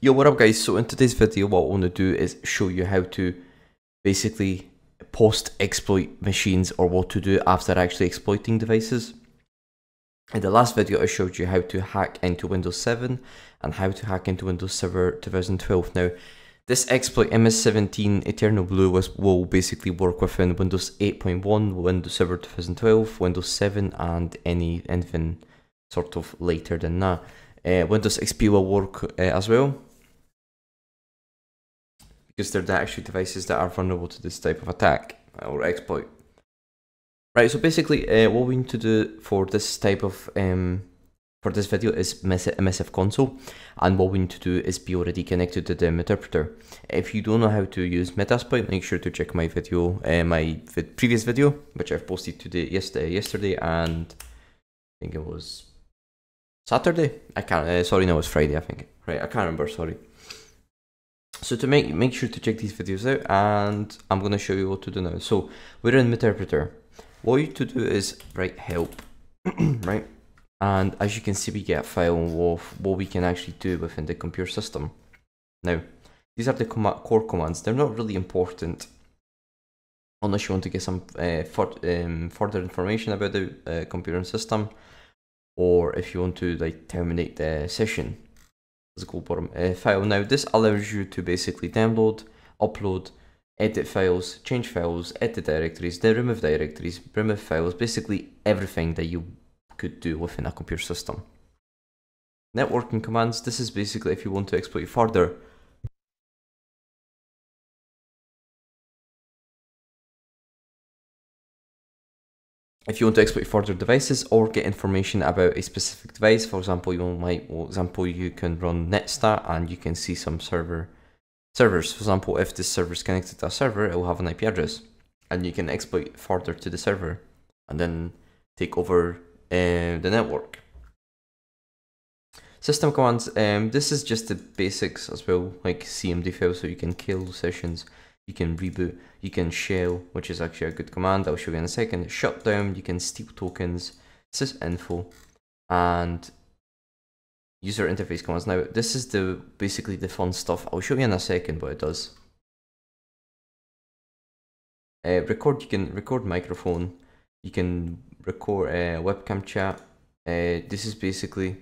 Yo, what up guys? So in today's video what I want to do is show you how to basically post exploit machines, or what to do after actually exploiting devices. In the last video I showed you how to hack into Windows 7 and how to hack into Windows Server 2012. Now this exploit MS17 Eternal Blue will basically work within Windows 8.1, Windows Server 2012, Windows 7 and anything sort of later than that. Windows XP will work as well, because they're actually devices that are vulnerable to this type of attack or exploit. Right, so basically what we need to do for this type of for this video is MSF console, and what we need to do is be already connected to the meterpreter. If you don't know how to use Metasploit, make sure to check my video, my previous video, which I've posted today, yesterday, and I think it was Saturday. I can't. Sorry, no, it was Friday, I think. Right, I can't remember. Sorry. So to make sure to check these videos out, and I'm gonna show you what to do now. So we're in meterpreter. What you to do is write help, right? And as you can see, we get a file of what we can actually do within the computer system. Now, these are the core commands. They're not really important unless you want to get some further information about the computer system, or if you want to like terminate the session. Let's go bottom file. Now this allows you to basically download, upload, edit files, change files, edit directories, then remove directories, remove files, basically everything that you could do within a computer system. Networking commands, this is basically if you want to exploit further. If you want to exploit further devices or get information about a specific device, for example, you can run netstat and you can see some servers. For example, if this server is connected to a server, it will have an IP address, and you can exploit further to the server and then take over the network. System commands. This is just the basics as well, like CMD files, so you can kill sessions. You can reboot, you can shell, which is actually a good command, I'll show you in a second. Shutdown, you can steal tokens, sysinfo, and user interface commands. Now, this is basically the fun stuff. I'll show you in a second what it does. Record, you can record microphone, you can record webcam chat. This is basically,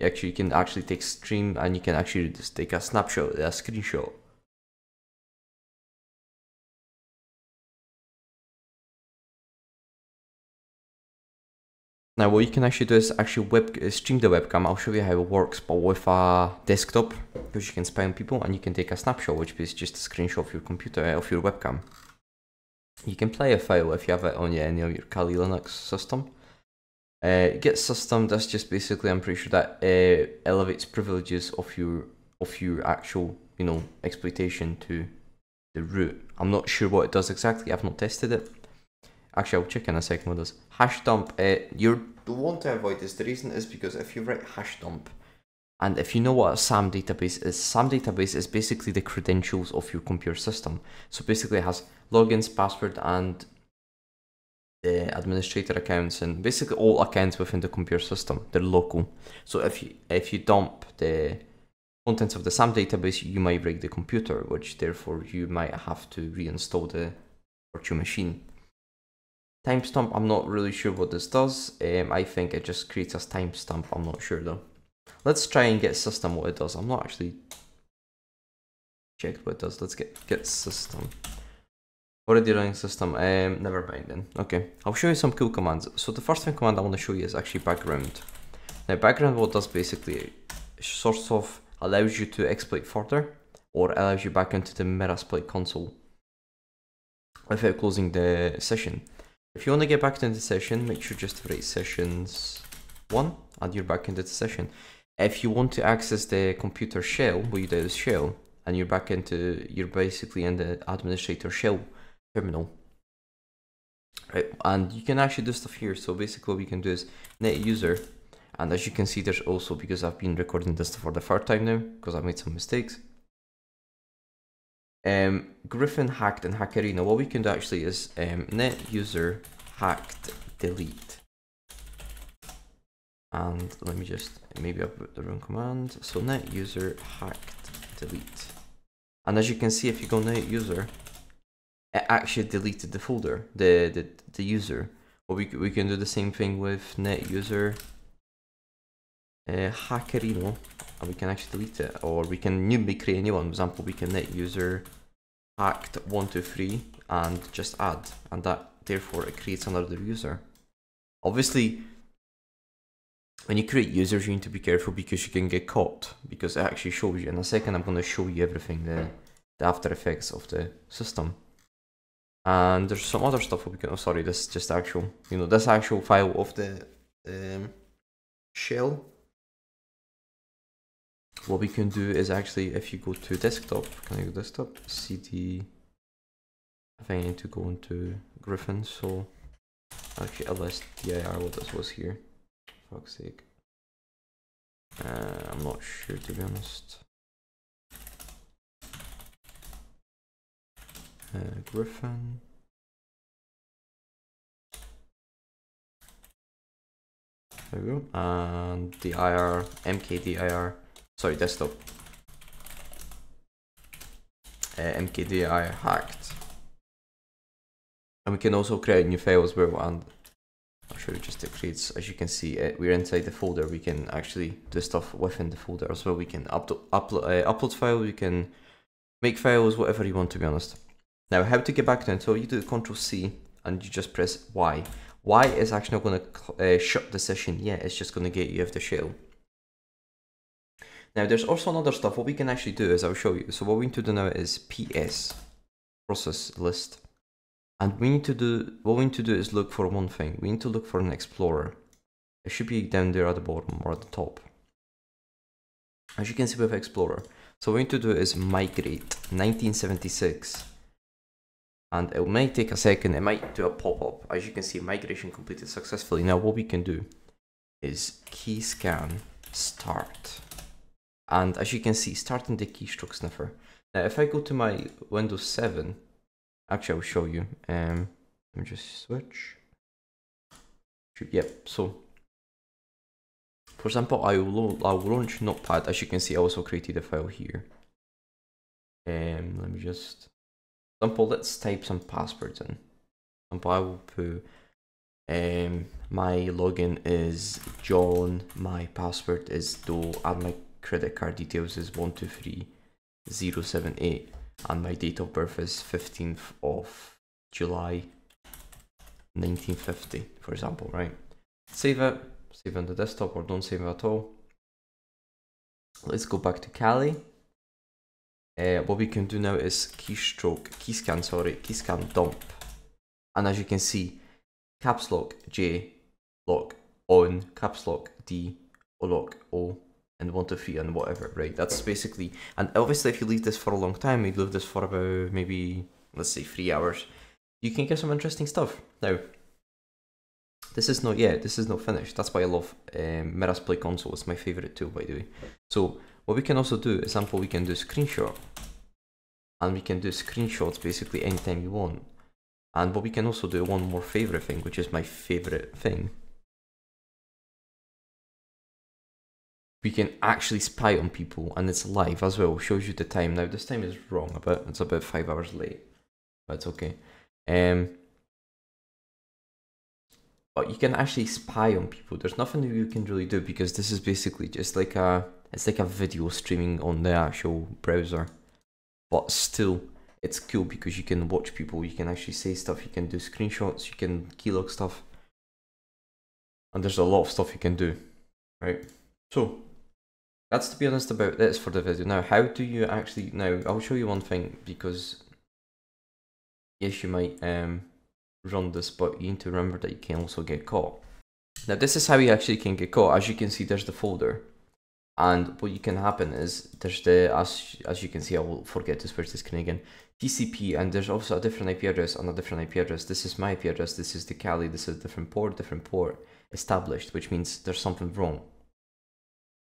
actually, you can actually take stream, and you can actually just take a snapshot, a screenshot. Now what you can actually do is actually stream the webcam. I'll show you how it works, but with a desktop, because you can spy on people and you can take a snapshot, which is just a screenshot of your computer, of your webcam. You can play a file if you have it on any of your Kali Linux system. Get system, that's just basically, I'm pretty sure that elevates privileges of your actual, you know, exploitation to the root. I'm not sure what it does exactly, I've not tested it. Actually, I'll check in a second what it does. Hash dump, you want to avoid this. The reason is because if you write hash dump, and if you know what a SAM database is, SAM database is basically the credentials of your computer system. So basically it has logins, password, and administrator accounts, and basically all accounts within the computer system. They're local. So if you dump the contents of the SAM database, you might break the computer, which therefore you might have to reinstall the virtual machine. Timestamp, I'm not really sure what this does. I think it just creates a timestamp, I'm not sure though. Let's try and get system what it does. I'm not actually checked what it does. Let's get system. Already running system, never mind then. Okay, I'll show you some cool commands. So the first command I want to show you is actually background. Now background, what it does basically sort of allows you to exploit further, or allows you back into the Metasploit console without closing the session. If you want to get back into the session, make sure just to write sessions1 and you're back into the session. If you want to access the computer shell, what you do is shell, and you're back into, you're basically in the administrator shell terminal. Right, and you can actually do stuff here. So basically what we can do is net user, and as you can see there's also, because I've been recording this for the third time now, because I made some mistakes. Griffin hacked and Hackerino. What we can do actually is net user hacked delete. And let me just, maybe I put the wrong command. So net user hacked delete. And as you can see, if you go net user, it actually deleted the folder, the user. But we can do the same thing with net user hackerino, and we can actually delete it. Or we can newly create a new one. For example, we can net user hacked 123 and just add, and that therefore it creates another user. Obviously, when you create users, you need to be careful because you can get caught, because it actually shows you. In a second, I'm going to show you everything, the after effects of the system. And there's some other stuff we can, oh sorry, this is just actual, you know, this actual file of the shell. What we can do is actually, if you go to desktop, can I go desktop? CD, I think I need to go into Griffin, so actually LSDIR, what this was here. Fuck's sake. I'm not sure, to be honest. Griffin. There we go. And the IR, MKDIR, sorry, desktop. MKDIR hacked. And we can also create a new file as well, and I'm sure it just creates, as you can see, we're inside the folder. We can actually do stuff within the folder as well. We can upload files, you can make files, whatever you want, to be honest. Now, how to get back to it? So you do Ctrl C and you just press Y. Y is actually not going to shut the session yet, it's just going to get you off the shell. Now, there's also another stuff. What we can actually do is, I'll show you. So what we need to do now is PS, process list. And we need to do, what we need to do is look for one thing. We need to look for an explorer. It should be down there at the bottom or at the top. As you can see, we have explorer. So what we need to do is migrate 1976. And it might take a second, it might do a pop-up. As you can see, migration completed successfully. Now what we can do is keyscan start. And as you can see, starting the keystroke sniffer. Now if I go to my Windows 7, actually, I will show you. Let me just switch. Yep. So, for example, I will launch Notepad. As you can see, I also created a file here. Let me just. For example, let's type some passwords in. For example, I will put. My login is John. My password is Doe, and my credit card details is 123078. And my date of birth is 15th of July 1950, for example, right? Save it, save on the desktop, or don't save it at all. Let's go back to Kali. What we can do now is keyscan dump. And as you can see, caps lock J, lock on, caps lock D, or lock O, and 1, 2, 3 and whatever, right? That's basically, and obviously if you leave this for a long time, you leave this for about maybe, let's say 3 hours, you can get some interesting stuff. Now, this is not finished. That's why I love Metasploit console. It's my favorite tool, by the way. So what we can also do, example, we can do screenshot, and we can do screenshots basically anytime you want. And what we can also do, one more favorite thing, which is my favorite thing, we can actually spy on people, and it's live as well. Shows you the time. Now this time is wrong, about it's about 5 hours late, but it's okay. But you can actually spy on people. There's nothing that you can really do, because this is basically just like a, it's like a video streaming on the actual browser. But still, it's cool because you can watch people. You can actually say stuff. You can do screenshots. You can keylog stuff. And there's a lot of stuff you can do, right? So, that's, to be honest, about this for the video. Now, how do you actually, now I'll show you one thing, because yes, you might run this, but you need to remember that you can also get caught. Now, this is how you actually can get caught. As you can see, there's the folder, and what you can happen is there's the, as you can see, I will forget to switch the screen again, TCP, and there's also a different IP address and a different IP address. This is my IP address, this is the Kali, this is different port established, which means there's something wrong.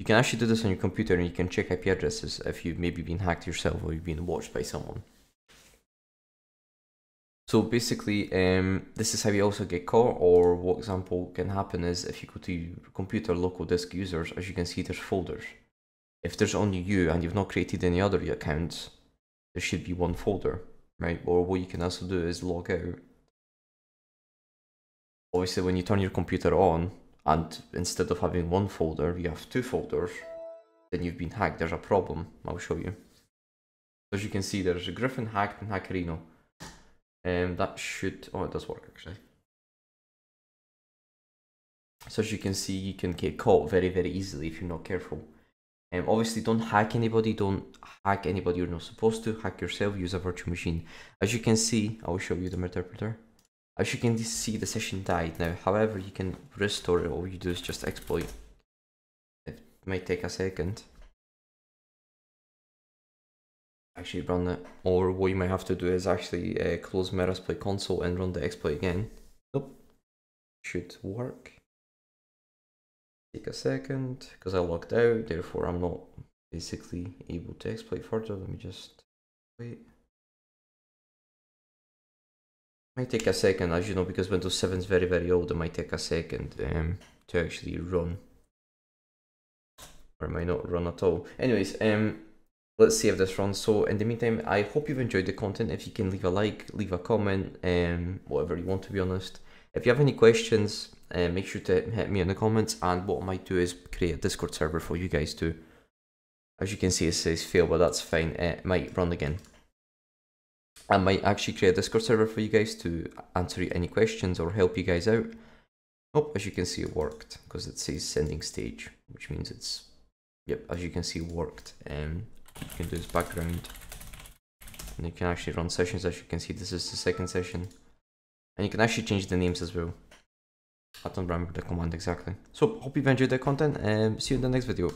You can actually do this on your computer, and you can check IP addresses if you've maybe been hacked yourself or you've been watched by someone. So basically, this is how you also get caught, or what example can happen is if you go to your computer local disk users, as you can see, there's folders. If there's only you and you've not created any other accounts, there should be one folder, right? Or what you can also do is log out. Obviously, when you turn your computer on and instead of having one folder, you have two folders, then you've been hacked. There's a problem. I'll show you. As you can see, there's a Griffin hacked and Hackerino. And that should, oh, it does work actually. So as you can see, you can get caught very easily if you're not careful. And obviously don't hack anybody you're not supposed to. Hack yourself, use a virtual machine. As you can see, I'll show you the meterpreter. As you can see, the session died now. However, you can restore it. All you do is just exploit. It might take a second. Actually run it, or what you might have to do is actually close Metasploit console and run the exploit again. Nope, should work. Take a second, because I logged out, therefore I'm not basically able to exploit further. Let me just wait. Might take a second, as you know, because Windows 7 is very old. It might take a second to actually run, or it might not run at all. Anyways, let's see if this runs. So in the meantime, I hope you've enjoyed the content. If you can leave a like, leave a comment, whatever you want, to be honest. If you have any questions, make sure to hit me in the comments, and what I might do is create a Discord server for you guys too. As you can see, it says fail, but that's fine. It might run again. I might actually create a Discord server for you guys to answer any questions or help you guys out. Oh, as you can see, it worked, because it says sending stage, which means it's, yep, as you can see, worked. You can do this background, and you can actually run sessions. As you can see, this is the second session, and you can actually change the names as well. I don't remember the command exactly. So hope you've enjoyed the content, and see you in the next video.